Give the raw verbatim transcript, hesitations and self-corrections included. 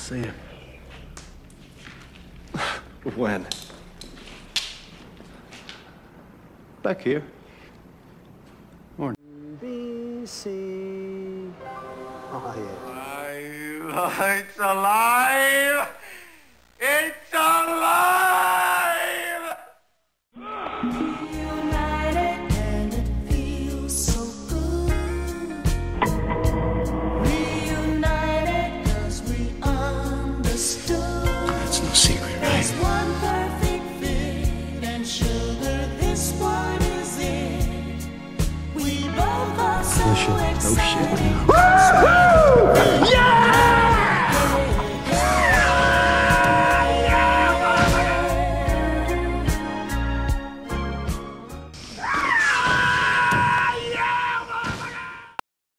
see him. When? Back here. Morning. B C. Oh, yeah. Alive. It's alive! It's alive! Reunited and it feels so good. Reunited cause we understood. That's no secret, right? There's one perfect fit and sugar, this one is it. We both are so excited. No shit, no.